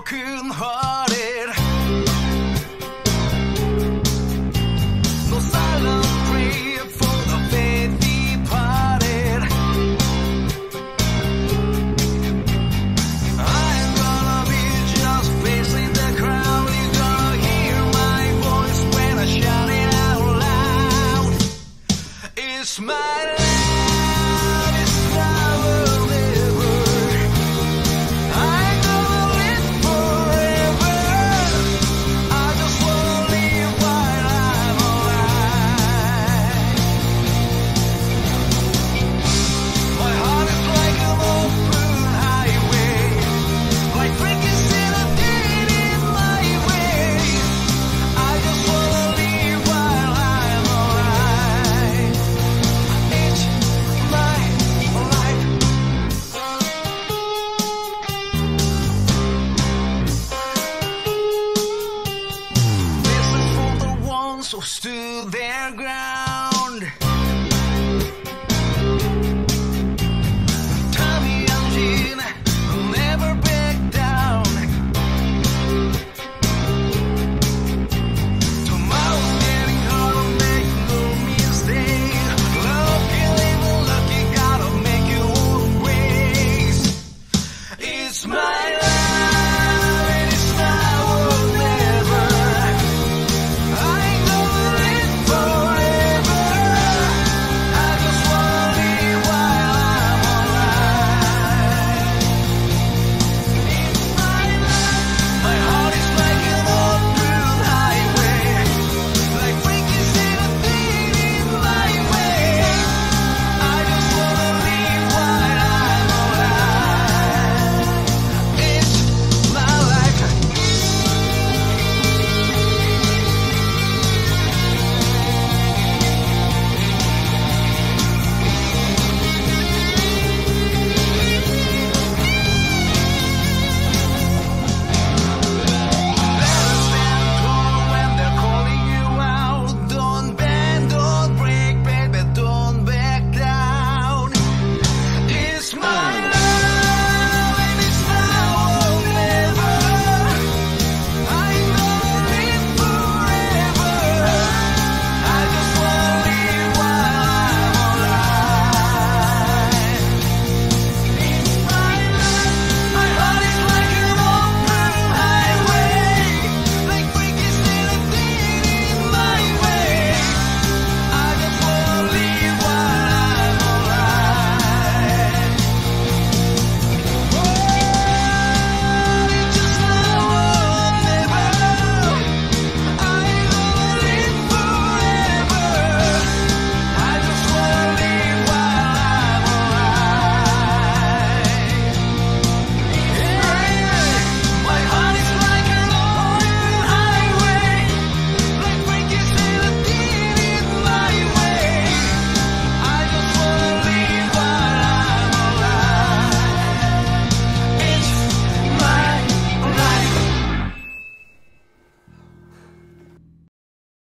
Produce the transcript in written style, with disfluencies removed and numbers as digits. broken hearted. So silent prayer for the faith departed. I am gonna be just facing the crowd. You're gonna hear my voice when I shout it out loud. It's my stood there.